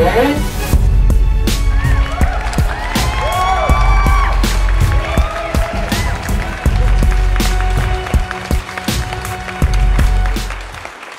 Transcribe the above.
All right.